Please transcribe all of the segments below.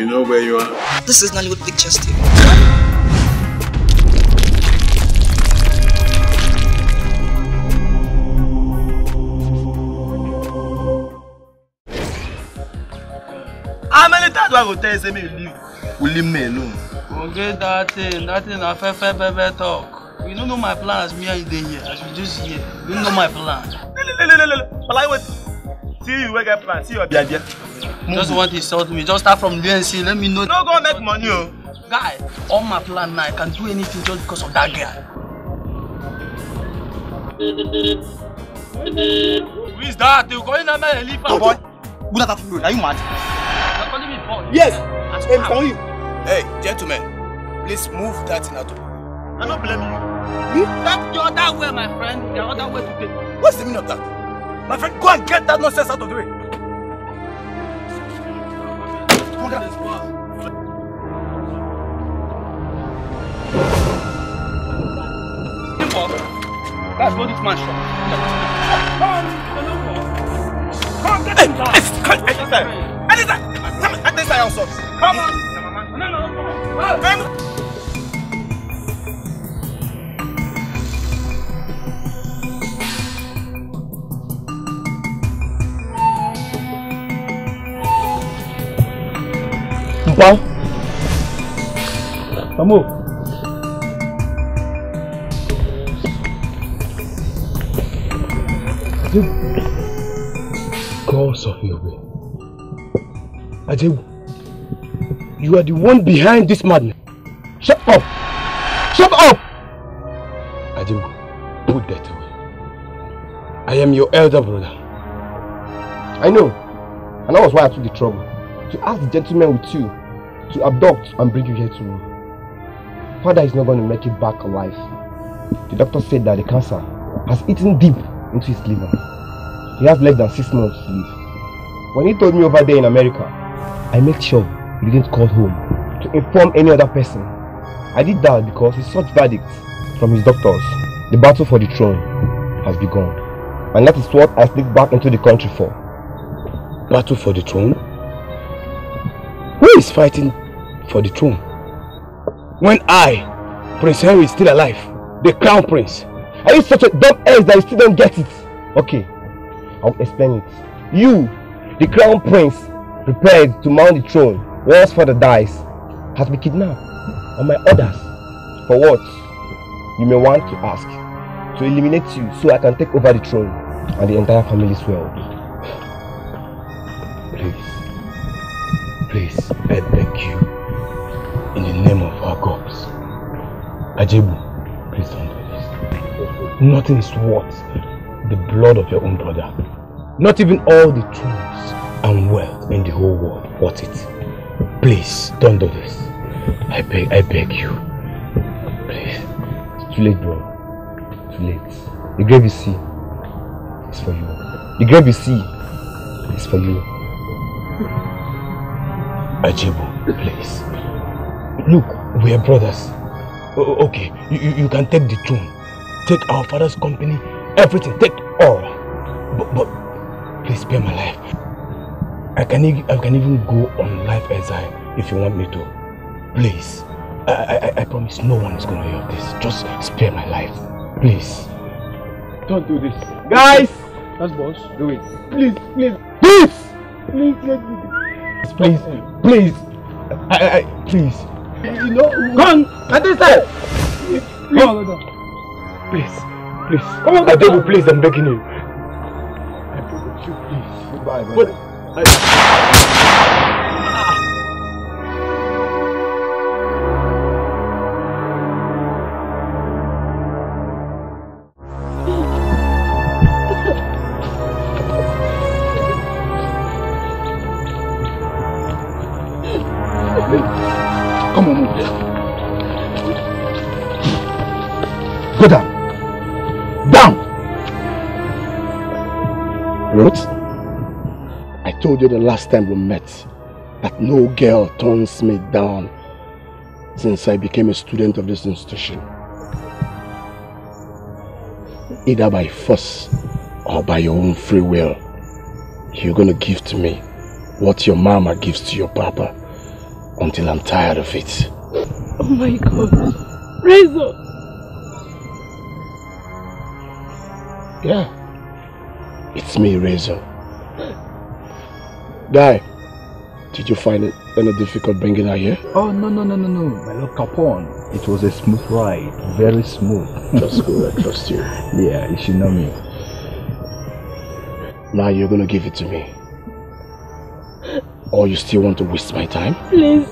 You know where you are? This is Nollywood Pictures TV. How many times do I go tell you say me leave? Will leave me alone? Forget that thing. That thing I fair baby talk. You don't know my plan as me and you here. As you just here. You don't know my plan. See you where get plan. See your idea. Just want to insult me. Just start from UNC. Let me know. No go make money, oh. Guy, all my plan now. I can do anything just because of that guy. Who is that? You calling me a leaf and boy? Who that fool? Are you mad? You calling me boy? Yes. I'm calling you. Hey, gentlemen, please move that in auto. I don't blame you. That's the other way, my friend. The other way to pay. What's the meaning of that? My friend, go and get that nonsense out of the way. That's what this man shot. Come, get him down. Anytime. Come on. No. Wow. Mamu. Cause of Ihube. Ajewu, you are the one behind this madness. Shut up! Shut up! Ajewu, put that away. I am your elder brother. I know. And that was why I took the trouble to ask the gentleman with you to abduct and bring you here to me. Father is not going to make it back alive. The doctor said that the cancer has eaten deep into his liver. He has less than 6 months to live. When he told me over there in America, I made sure he didn't call home to inform any other person. I did that because with such verdicts from his doctors, the battle for the throne has begun. And that is what I sneaked back into the country for. Battle for the throne? Who is fighting for the throne? When I, Prince Henry, is still alive, the crown prince, are you such a dumb ass that you still don't get it? Okay, I'll explain it. You, the crown prince, prepared to mount the throne once father dies, has been kidnapped on my orders. For what? You may want to ask. To eliminate you so I can take over the throne and the entire family's wealth. Please. Please, I beg you, in the name of our gods. Ajebu, please don't do this. Nothing is worth the blood of your own brother. Not even all the truths and wealth in the whole world worth it. Please, don't do this. I beg you. Please. It's too late, bro. Too late. The grave you see is for you. The grave you see is for you. Ajebu, please. Look, we are brothers. Okay, you can take the throne. Take our father's company, everything, take all. But please spare my life. I can even go on life exile if you want me to. Please. I promise no one is going to hear of this. Just spare my life. Please. Don't do this. Guys! That's boss. Do it. Please! Please let me do this. Please. You know, come at this time. Please. Come on, Ajebu, please, I'm begging you. I beg of you, please. Goodbye, man. Go down! Down! Ruth, I told you the last time we met that no girl turns me down since I became a student of this institution. Either by force or by your own free will, you're gonna give to me what your mama gives to your papa. until I'm tired of it. Oh my God. Rise up. Yeah. It's me, Razor. Guy, did you find it any difficult bringing her here? Oh, no, my Lord Capone. It was a smooth ride, very smooth. That's good, I trust you. Yeah, you should know me. Now you're gonna give it to me. Or you still want to waste my time? Please,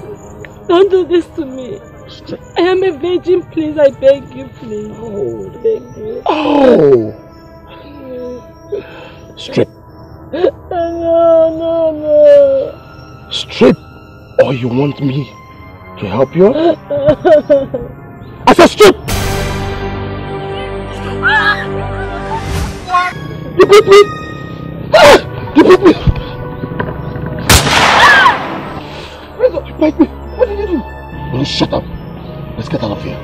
don't do this to me. I am a virgin, please, I beg you, please. Oh, I beg you. Oh! Strip. No. Strip, or you want me to help you? I said strip! You beat me! You beat me! You bite me! What did you do? No, shut up. Let's get out of here.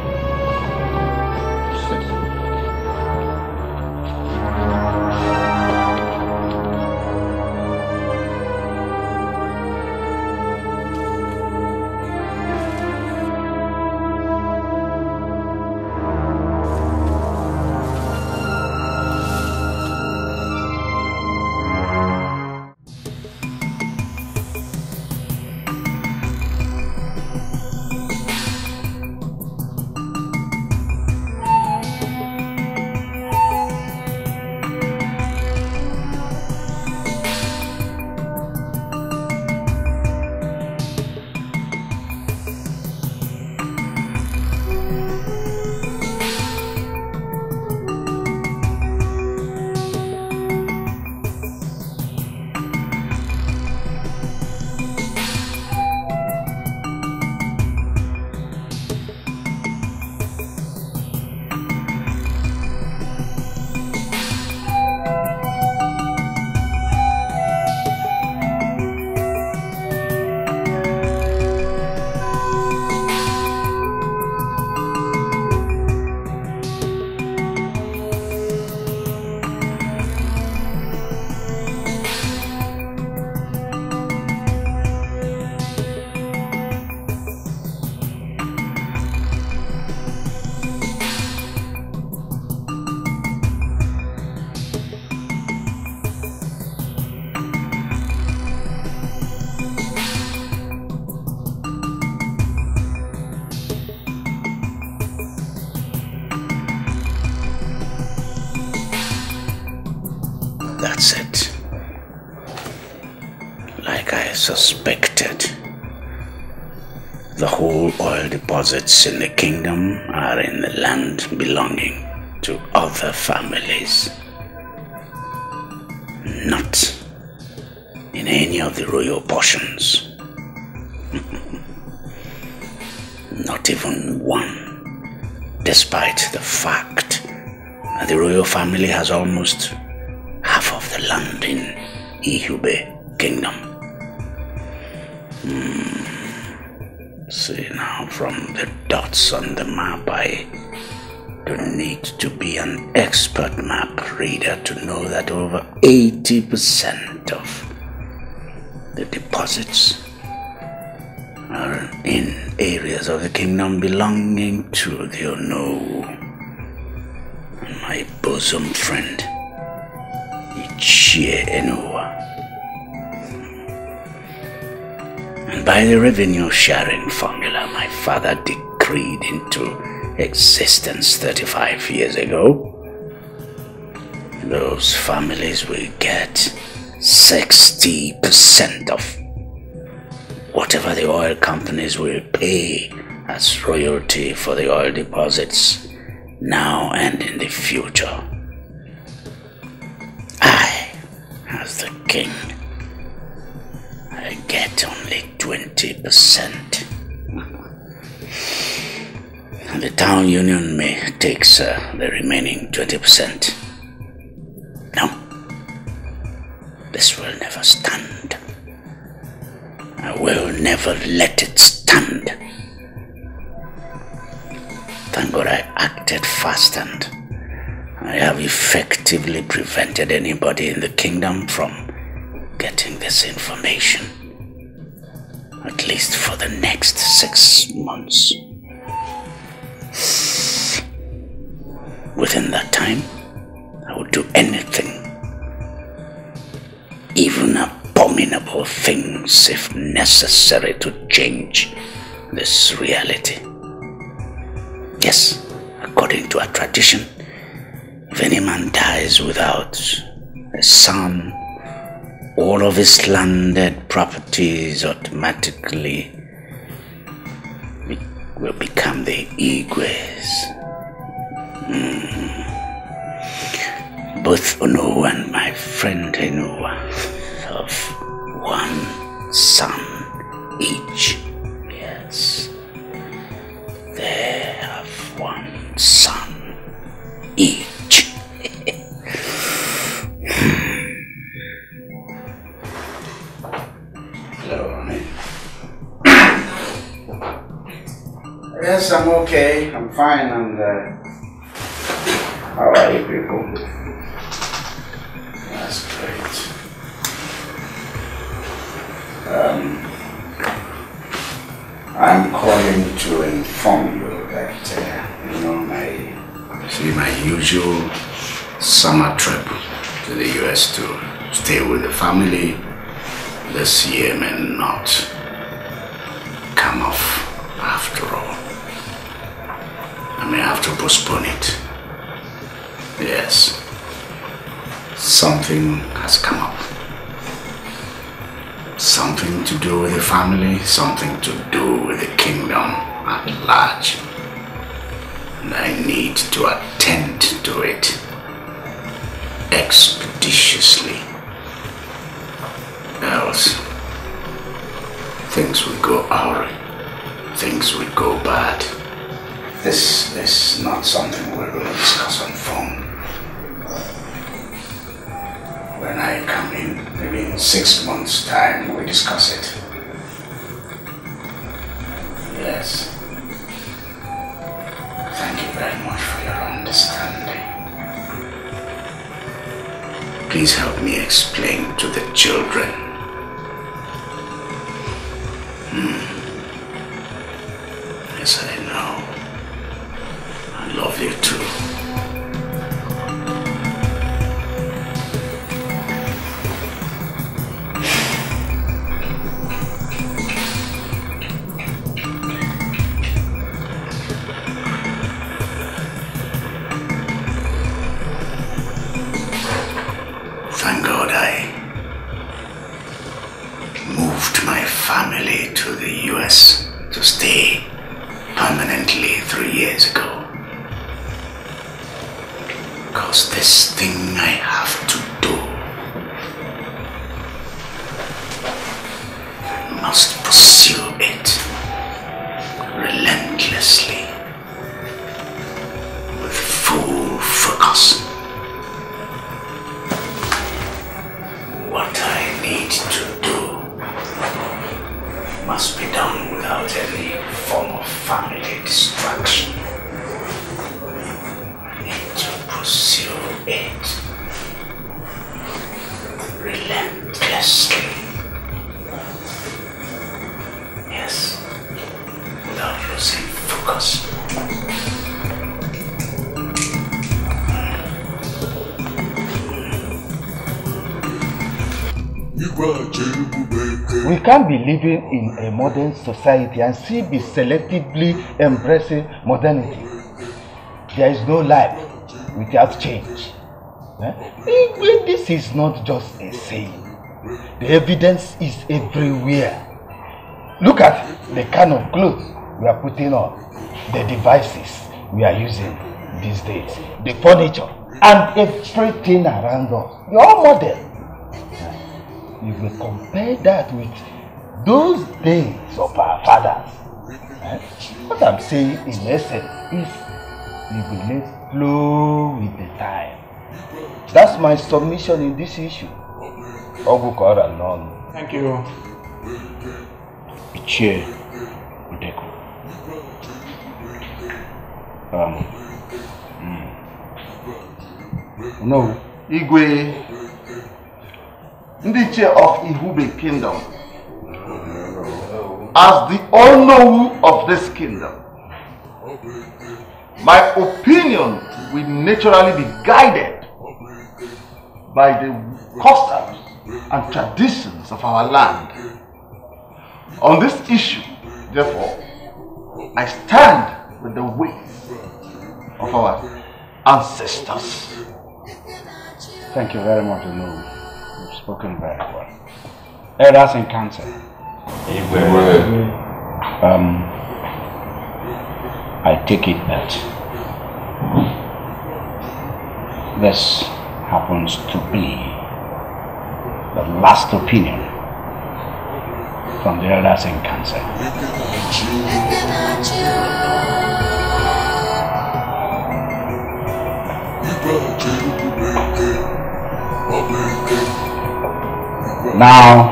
Deposits in the kingdom are in the land belonging to other families, not in any of the royal portions. Not even one, despite the fact that the royal family has almost half of the land in Ihube Kingdom. See now, from the dots on the map, I don't need to be an expert map reader to know that over 80% of the deposits are in areas of the kingdom belonging to the Ono. And my bosom friend, Ichie Enowa. And by the revenue sharing formula my father decreed into existence 35 years ago, those families will get 60% of whatever the oil companies will pay as royalty for the oil deposits now and in the future. I, as the king, I get only 20%. And the town union takes the remaining 20%. No, this will never stand. I will never let it stand. Thank God I acted fast and I have effectively prevented anybody in the kingdom from getting this information. at least for the next 6 months. Within that time, I would do anything, even abominable things if necessary, to change this reality. Yes, according to our tradition, if any man dies without a son, all of his landed properties automatically will become the Ihubes. Both Onu and my friend Enu have one son each. Yes, they have one son each. Yes, I'm okay. I'm fine. And how are you people? That's great. I'm calling to inform you that my usual summer trip to the U.S. to stay with the family this year may not come off after all. I may have to postpone it. Yes. Something has come up. Something to do with the family, something to do with the kingdom at large. And I need to attend to it expeditiously. Else, things will go awry. Things will go bad. This is not something we will discuss on phone. When I come in, maybe in 6 months' time, we discuss it. Yes. Thank you very much for your understanding. Please help me explain to the children. Yes, I know. Love you too. Thank God I moved my family to the US to stay permanently 3 years ago. Because this thing I have to do, I must pursue it relentlessly, with full focus. What I need to do must be done without any form of family distraction. It relentlessly. Yes, without losing focus. We can't be living in a modern society and still be selectively embracing modernity. There is no life without change. This is not just a saying. The evidence is everywhere. Look at the kind of clothes we are putting on, the devices we are using these days, the furniture, and everything around us. They are all modern. If we compare that with those days of our fathers, what I'm saying in essence is we will let flow with the time. That's my submission in this issue. Thank you. Ichie Udeku. No, Igwe. Ndiche of Ihube Kingdom. as the all-knower of this kingdom, my opinion will naturally be guided by the customs and traditions of our land. On this issue, therefore, I stand with the ways of our ancestors. Thank you very much, Inu. You've spoken very well. Elders in Council. I take it that this happens to be the last opinion from the elders in Cancer. Now,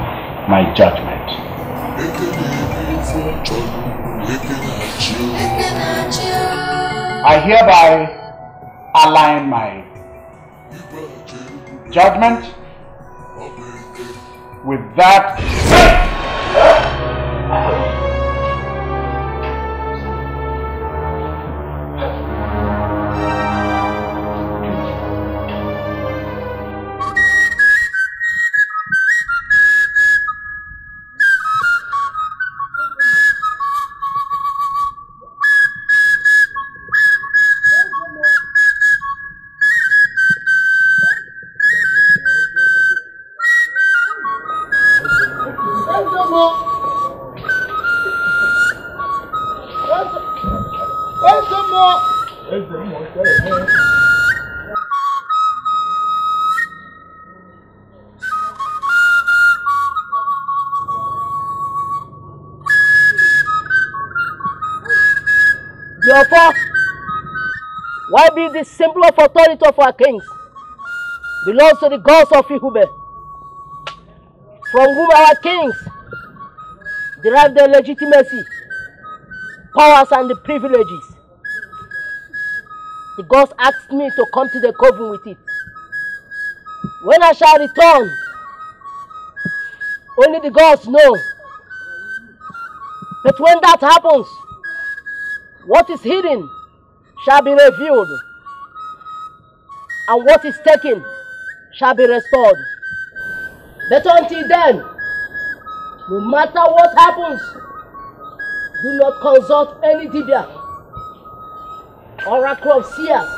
my judgment. I hereby align my judgment with that why be the symbol of authority of our kings belongs to the gods of Ihube, from whom our kings derive their legitimacy, powers, and the privileges. The gods asked me to come to the coven with it. When I shall return, only the gods know. But when that happens, what is hidden shall be revealed, and what is taken shall be restored. But until then, no matter what happens, do not consult any Dibia, oracle of seers,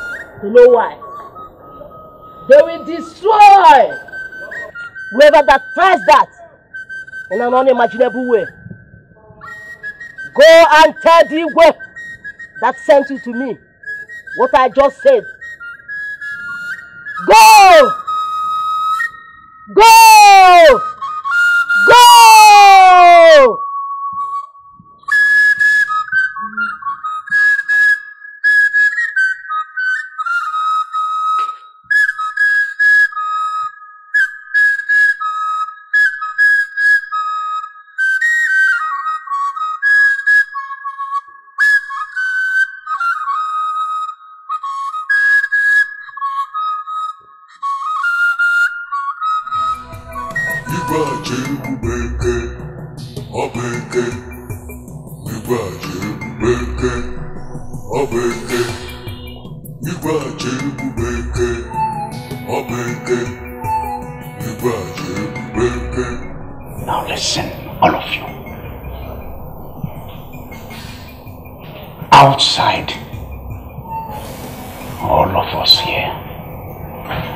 to know why. They will destroy whoever that tries that in an unimaginable way. Go and tell the way that sent you to me what I just said. Go! Go! Go! Now listen, all of you. Outside, all of us here,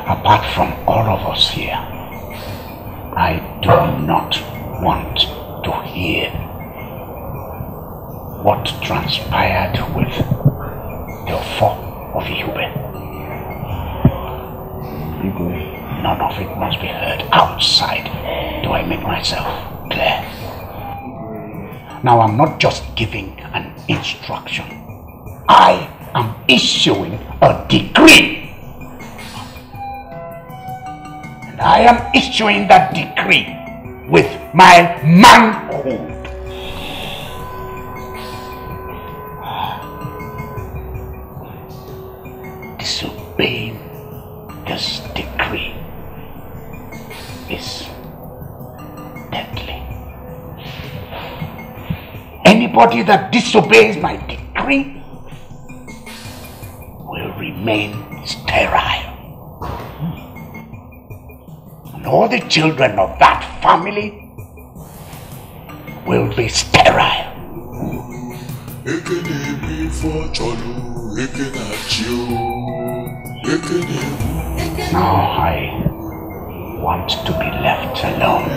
apart from all of us here, I do not want to hear what transpired with the four of Ihube. None of it must be heard outside. Do I make myself clear? Now, I'm not just giving an instruction. I am issuing a decree. And I am issuing that decree with my manhood. Disobeying this decree is deadly. anybody that disobeys my decree will remain sterile. And all the children of that family will be sterile. Now I want to be left alone.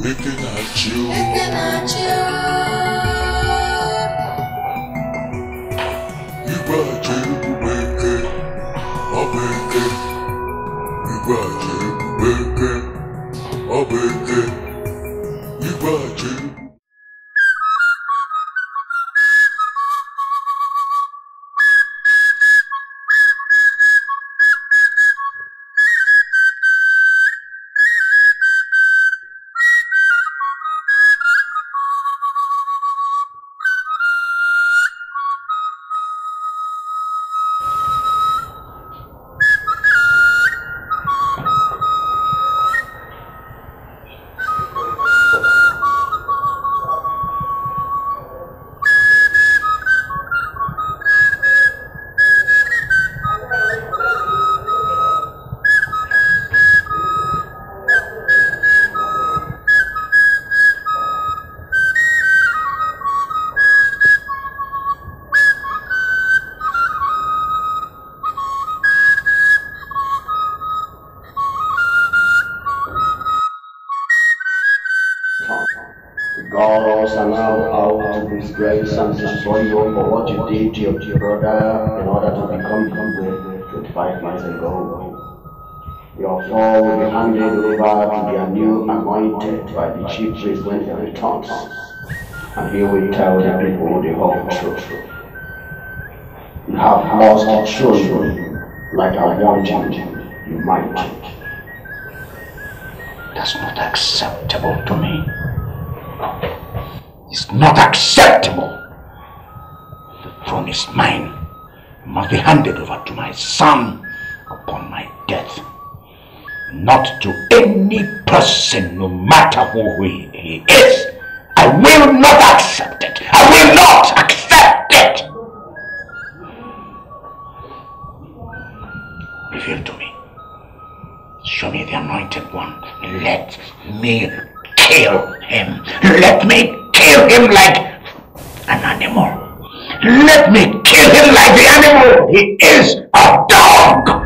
Looking at you. Looking at you. You got to make it. I'll make it. You got to make it. I'll make it. You got to. By the chief priest when he returns, and he will tell the people the whole truth. You have lost children like I wanted you might. That's not acceptable to me. It's not acceptable. The throne is mine. It must be handed over to my son upon my death. Not to any person, no matter who he is. I will not accept it. I will not accept it. Reveal to me. Show me the anointed one. Let me kill him. Let me kill him like an animal. Let me kill him like the animal. He is a dog.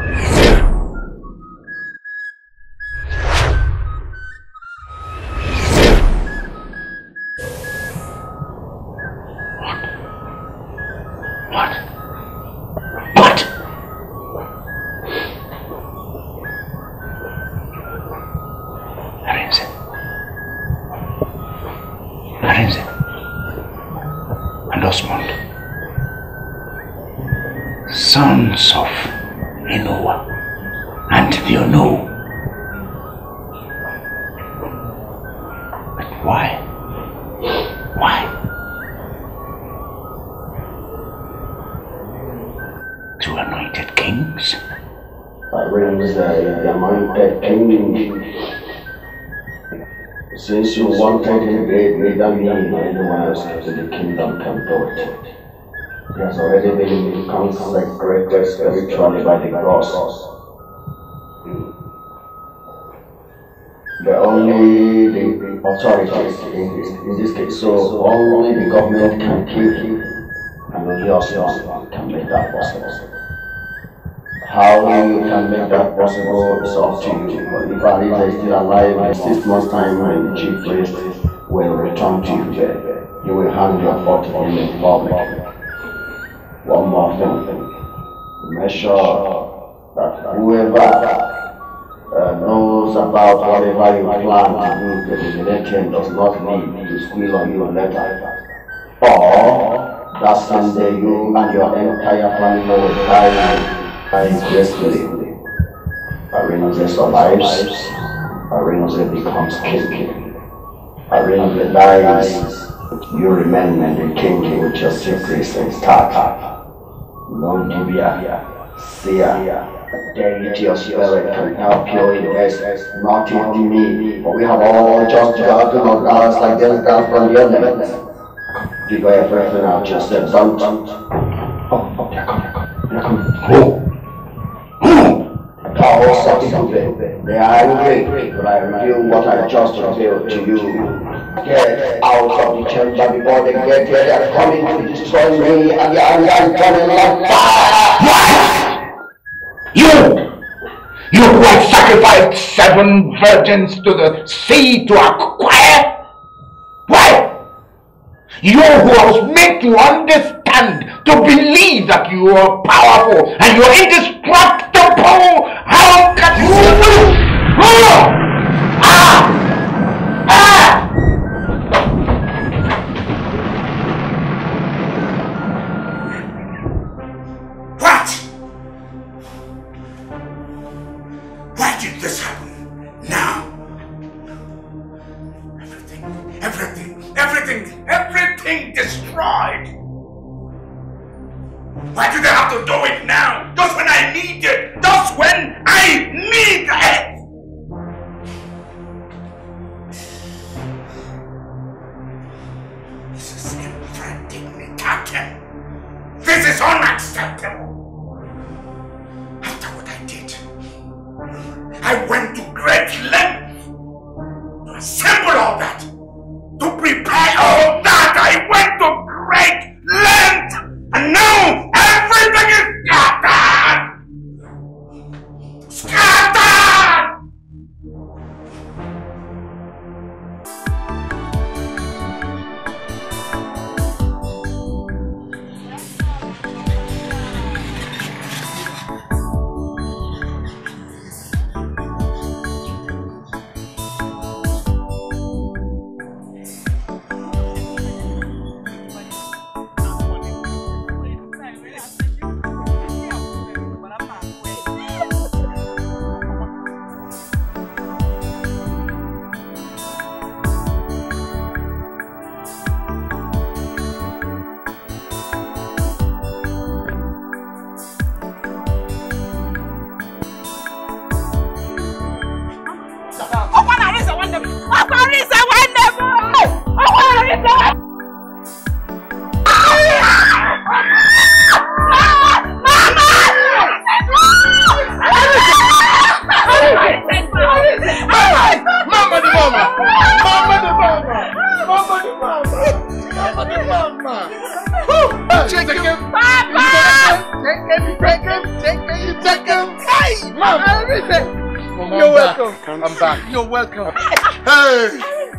Since you wanted him neither me nor anyone else to the kingdom can do it. He has already been consecrated spiritually by the gods. The only the authorities in this case, so only the government can kill him, and only us can make that possible. How you can make that possible is up to you. But if Alita is still alive in 6 months' time when the chief priest will return to you, you will hand your fort to him in public. One more thing. Make sure that whoever knows about whatever you plan to do to eliminate him does not need to squeal on you later. Or that someday you and your entire family will die. Gracefully, Arinze survives, Arinze becomes king, Arinze dies, you remain the king with your secrets intact. No Divya, Sia, deity of spirit can help you in this, not even me, but we have all just gotten on us like this down from the elements. Die Wehrwürfe are just a boat. Oh, they're coming. Move! Powers of Ihubei, they are angry, but I reveal what I just revealed to you. Get out of the chamber before they get here. They are coming to destroy me, and the Alian coming like fire! You who have sacrificed 7 virgins to the sea to acquire? Why? You who was made to understand, to believe that you are powerful and you are indestructible, how can you lose? Oh! Ah! Ah! What? Why did this happen? Now? Everything destroyed. Why do they have to do it now? Just when I need it. Just when I need it. This is impractical. This is unacceptable. After what I did, I went to great lengths to assemble all that. To prepare all that, I went to great length, and now everything is scattered!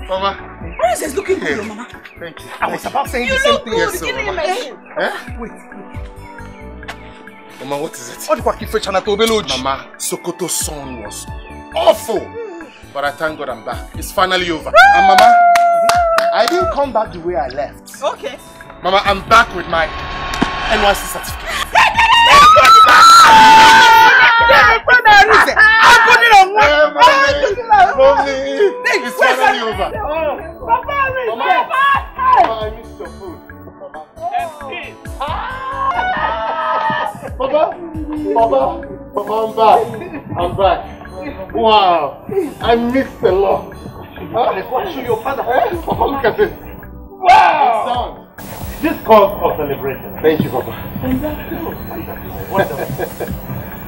Mama, what is it? Mama, Sokoto sun was awful. But I thank God I'm back. It's finally over. And Mama, I didn't come back the way I left. Okay. Mama, I'm back with my NYSC certificate. It's finally over. Mama, I missed your food. Papa, I'm back. Wow, I missed a lot. Show your father. Papa, look at this. Wow! This calls for celebration. Thank you, Papa.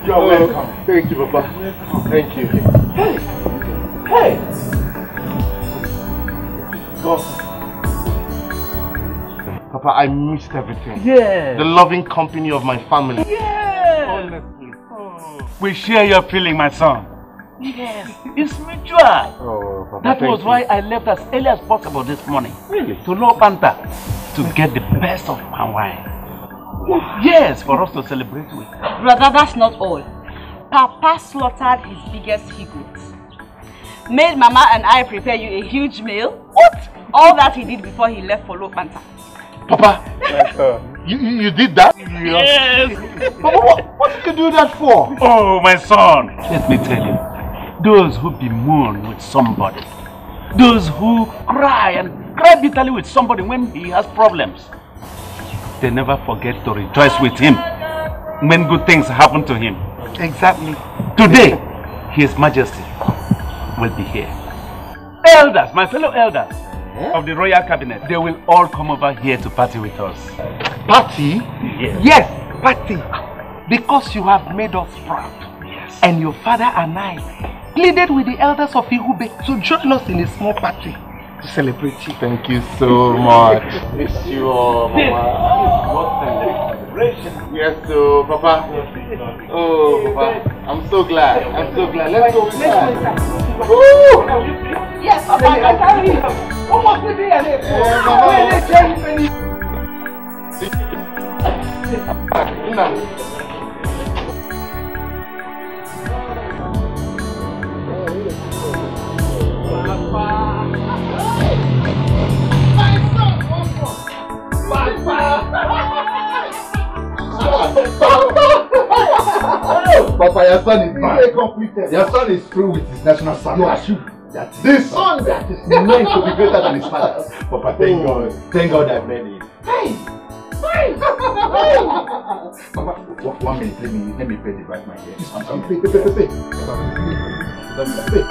You are welcome. Thank you, Papa. Thank you. Hey! Go. Papa, I missed everything. Yeah. The loving company of my family. Yeah. Honestly. Oh. We share your feeling, my son. Yes. It's mutual. Oh, Papa, that was why I left as early as possible this morning. Really? To Lopanta. To get the best of my wine. Yes, for us to celebrate with. Brother, that's not all. Papa slaughtered his biggest he-goats. Made Mama and I prepare you a huge meal. What? All that he did before he left for Lopanta. Papa, you did that? Yes. Papa, what did you do that for? Oh, my son. Let me tell you, those who bemoan with somebody, those who cry bitterly with somebody when he has problems, they never forget to rejoice with him when good things happen to him. Exactly. Today, His Majesty will be here. Elders, my fellow elders, of the royal cabinet, they will all come over here to party with us. Party? Yes. Yes, party. Because you have made us proud. Yes. And your father and I pleaded with the elders of Ihube to join us in a small party to celebrate you. Thank you so much. Miss you all, Mama. Yes, so Papa. Oh, Papa. I'm so glad. I'm so glad. Let's go inside. Yes, Papa, I carry you. Almost the day and Papa, your son is bad. Your son is through with his national service. You are sure that this son that is meant to be greater than his father. Papa, thank God. Thank God I made it. Hey! Hey! Papa, walk 1 minute. Let me pay the back my hair. I'm coming. Pay.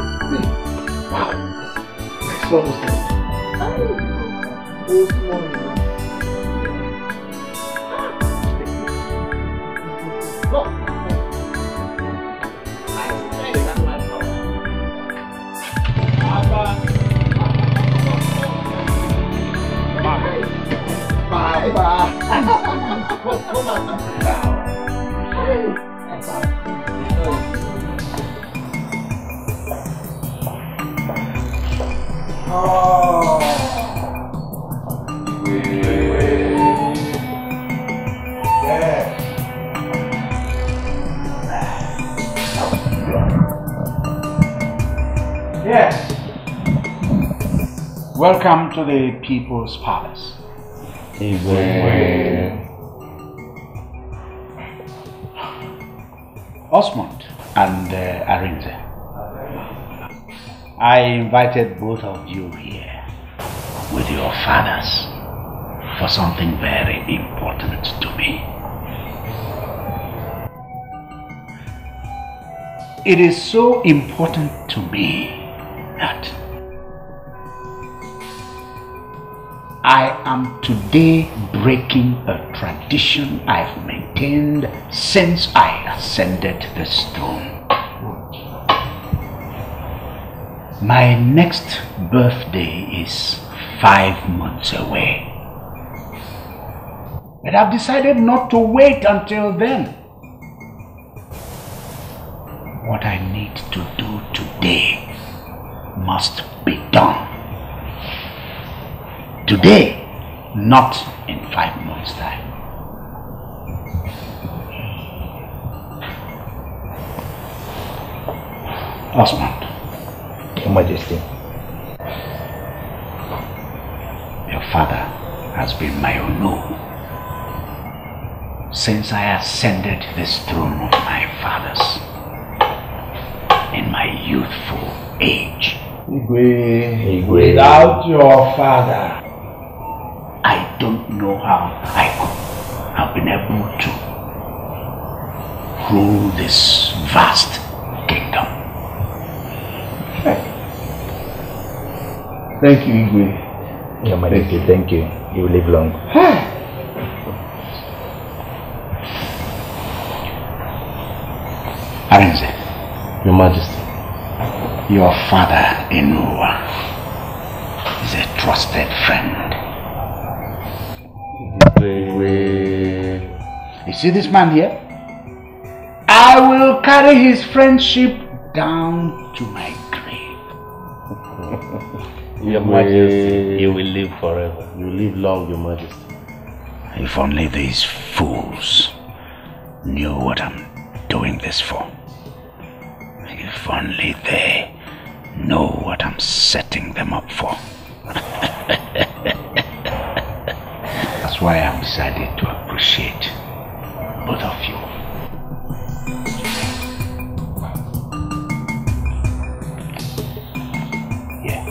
Wow. My son is good. Oh, small. Bye. Come on. Oh. Yeah. Yeah. Welcome to the People's Palace. Osmond and Arinze, I invited both of you here with your fathers for something very important to me. It is so important to me that I am today breaking a tradition I've maintained since I ascended this throne. My next birthday is 5 months away. But I've decided not to wait until then. What I need to do today must be done. Today, not in 5 months' time. Osmond. Your Majesty. Your father has been my Onu since I ascended this throne of my fathers in my youthful age. Igwe, without your father, I don't know how I could have been able to rule this vast kingdom. Thank you, Igwe. Your Majesty, thank you. You live long. Arinze. Your Majesty. Your father, Inuwa, is a trusted friend. You see this man here? I will carry his friendship down to my grave. Your Majesty, you will live forever. You live long, Your Majesty. If only these fools knew what I'm doing this for. If only they know what I'm setting them up for. That's why I've decided to appreciate both of you. Yeah.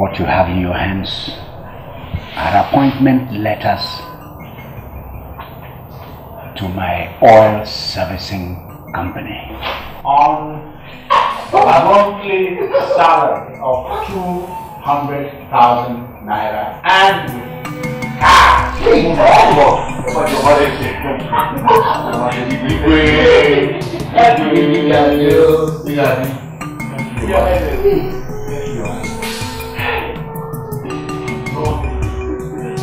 What you have in your hands, I her appointment letters to my oil servicing company. On a monthly salary of 200,000 Naira and cash.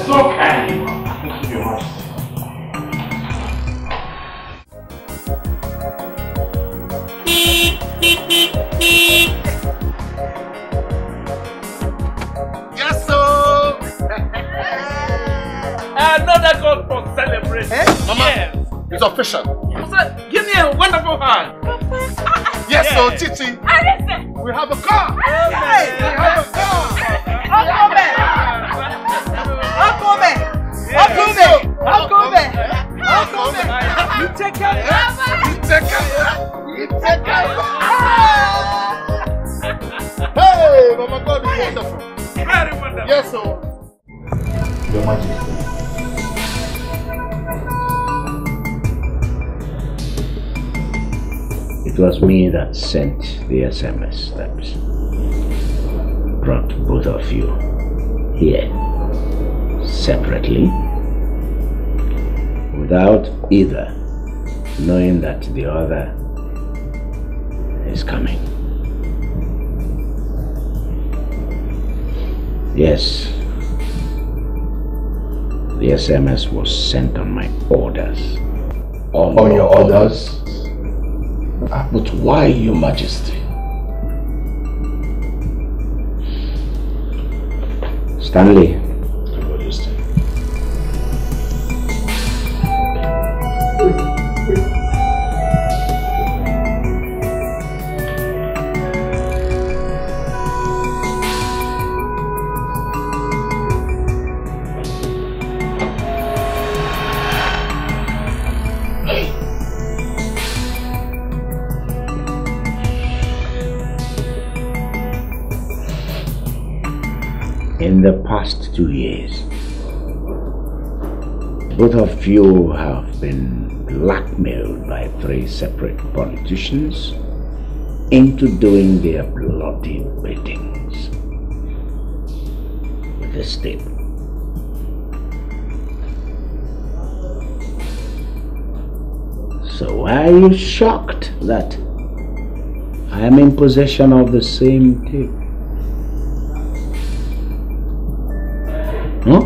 So kind. Thank you very much. Yes, sir. Another call for celebration. Eh? Mama, yes. It's official. Sir, give me a wonderful hand. Papa. Yes, sir, Titi. We have a car. Yes. We have a car. I'll come back. You take care. Hey, Mama God is wonderful. Very wonderful. Yes, sir. Your Majesty. It was me that sent the SMS that brought both of you here. Separately, without either knowing that the other is coming. Yes, the SMS was sent on my orders. On your orders? But why, Your Majesty? Stanley. In the past 2 years, both of you have been blackmailed by 3 separate politicians into doing their bloody biddings with a staple. So why are you shocked that I am in possession of the same tape? No?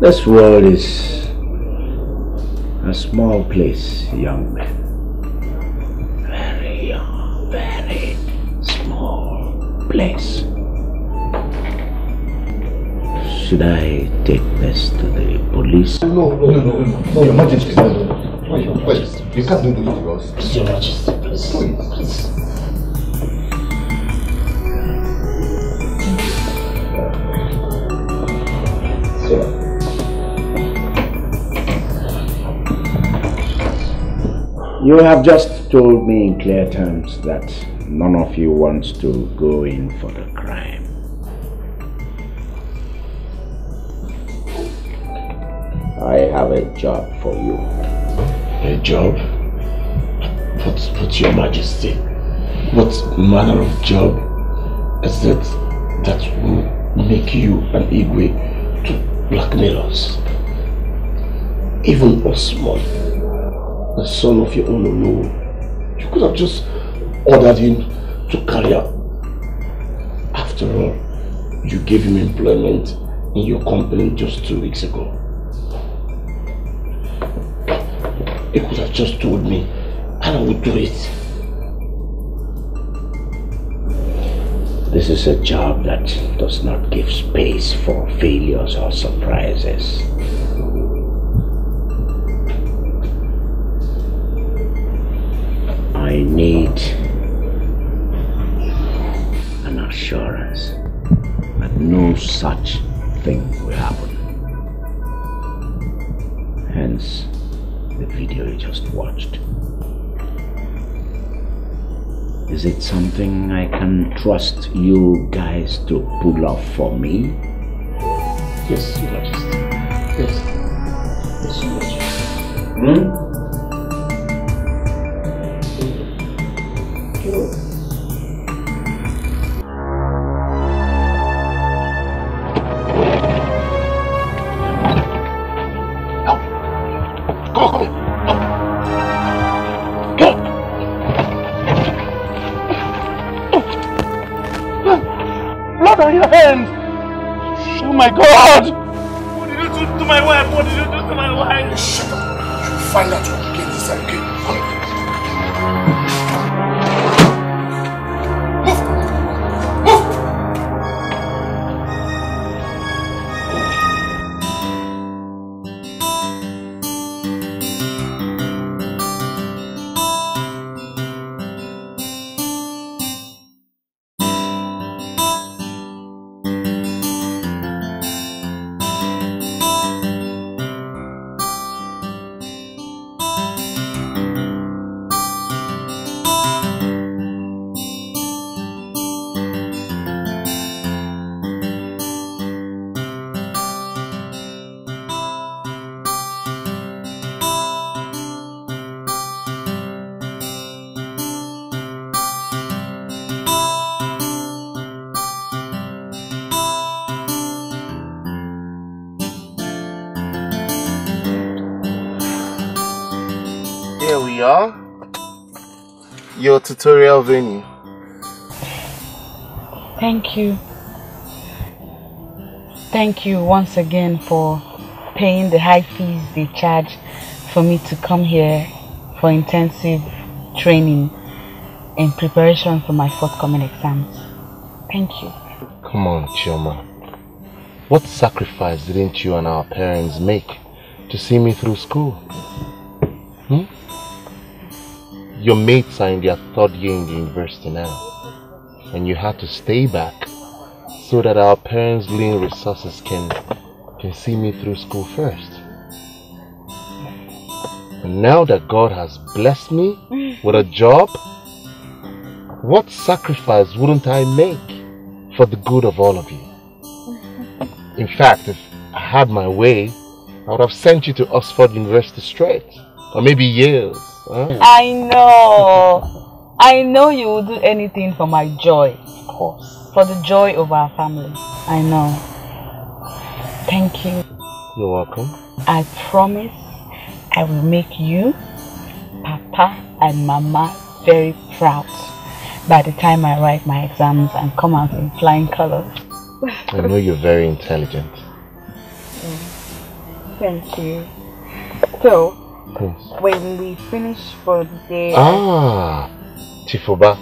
This world is a small place, young man. Very young, very small place. Should I take this to the police? No. Your Majesty, please. You can't do it yourself. Please, Your Majesty, please. Please. You have just told me in clear terms that none of you wants to go in for the crime. I have a job for you. A job? But Your Majesty, what manner of job is it that will make you an Igwe to blackmail us? Even us small. The son of your own Olu. You could have just ordered him to carry out. After all, you gave him employment in your company just 2 weeks ago. He could have just told me and I would do it. This is a job that does not give space for failures or surprises. I need an assurance that no such thing will happen. Hence, the video you just watched. Is it something I can trust you guys to pull off for me? Yes, Your Majesty. Yes. Yes, Your Majesty. Sure. Oh my God! What did you do to my wife? What did you do to my wife? You shut up. You find out what you get inside, okay? Move! Move! Your tutorial venue. Thank you. Thank you once again for paying the high fees they charge for me to come here for intensive training in preparation for my forthcoming exams. Thank you. Come on, Chioma. What sacrifice didn't you and our parents make to see me through school? Hmm? Your mates are in their third year in the university now, and you had to stay back so that our parents' lean resources can see me through school first. And now that God has blessed me with a job, what sacrifice wouldn't I make for the good of all of you? In fact, if I had my way, I would have sent you to Oxford University straight, or maybe Yale. Oh. I know. I know you will do anything for my joy. Of course. For the joy of our family. I know. Thank you. You're welcome. I promise I will make you, Papa and Mama, very proud by the time I write my exams and come out in flying colors. I know you're very intelligent. Thank you. So, when we finish for the day... Ah! Chief Oba.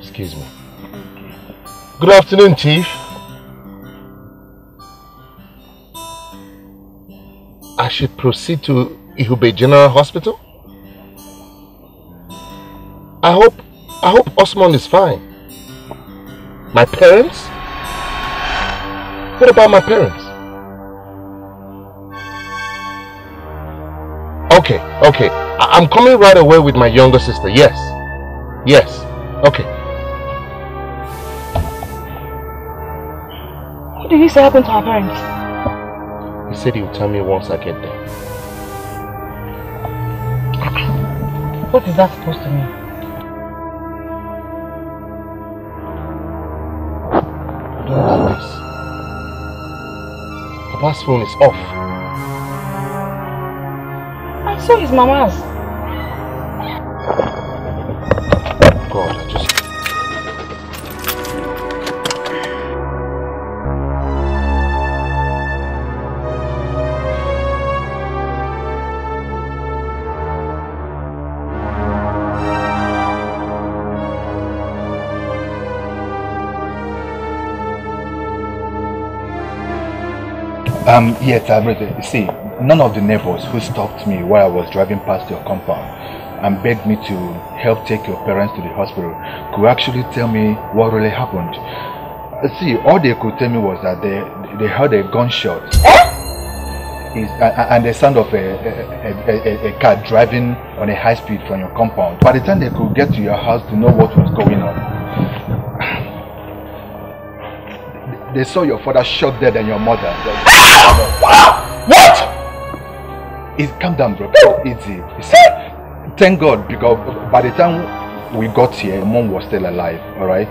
Excuse me. Okay. Good afternoon, Chief. I should proceed to Ihubei General Hospital? I hope Osman is fine. My parents? What about my parents? Okay, okay. I'm coming right away with my younger sister. Yes. Yes. Okay. What did he say happened to our parents? He said he would tell me once I get there. What is that supposed to mean? Don't do this. Papa's phone is off. So is Mama's. God, I just... Yes, I'm ready. See, none of the neighbors who stopped me while I was driving past your compound and begged me to help take your parents to the hospital could actually tell me what really happened. See, all they could tell me was that they heard a gunshot. Eh? is, and the sound of a car driving on a high speed from your compound. By the time they could get to your house to know what was going on, they saw your father shot dead and your mother. What? It's calm down, bro. It's easy. Thank God, because by the time we got here, Mom was still alive, all right?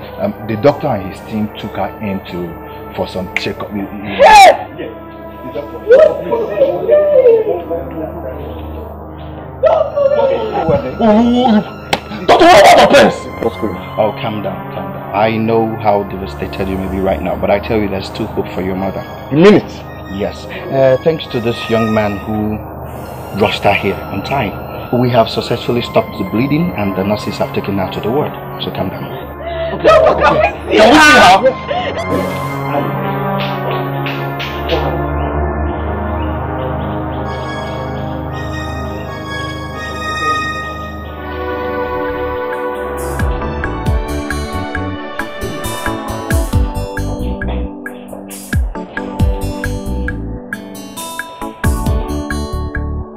The doctor and his team took her in for some checkup. Don't worry about the place! What's going on? Oh, calm down, calm down. I know how devastated you may be right now, but I tell you, there's still hope for your mother. You mean it? Yes. Thanks to this young man who rushed her here on time. We have successfully stopped the bleeding, and the nurses have taken her to the ward. So calm down. Okay. No, okay. Can we see her?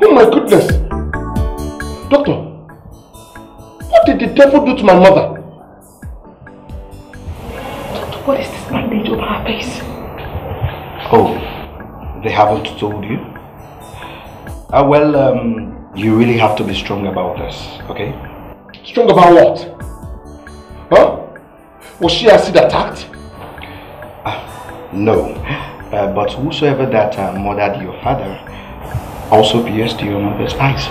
Oh my goodness! Doctor, what did the devil do to my mother? Doctor, what is this bandage over her face? Oh, they haven't told you? Well, you really have to be strong about this, okay? Strong about what? Huh? Was she acid attacked? No, but whosoever that murdered your father also pierced your mother's eyes.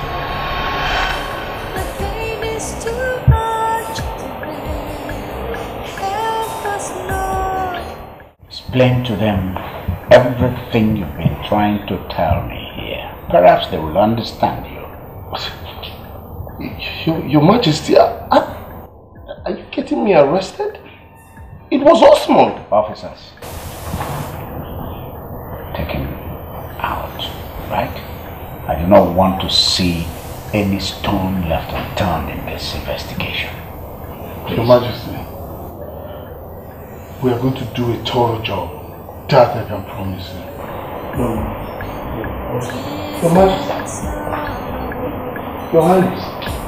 Explain to them everything you've been trying to tell me here. Perhaps they will understand you. Your Majesty, are you getting me arrested? It was Osmond. Officers, take him out, right? I do not want to see any stone left unturned in this investigation. Please. Your Majesty, we are going to do a thorough job. That I can promise you. Your Majesty. Your Highness.